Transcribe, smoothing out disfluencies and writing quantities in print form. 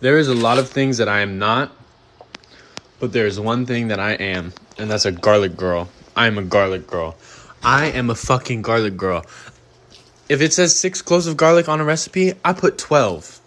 There is a lot of things that I am not, but there is one thing that I am, and that's a garlic girl. I am a garlic girl. I am a fucking garlic girl. If it says 6 cloves of garlic on a recipe, I put 12.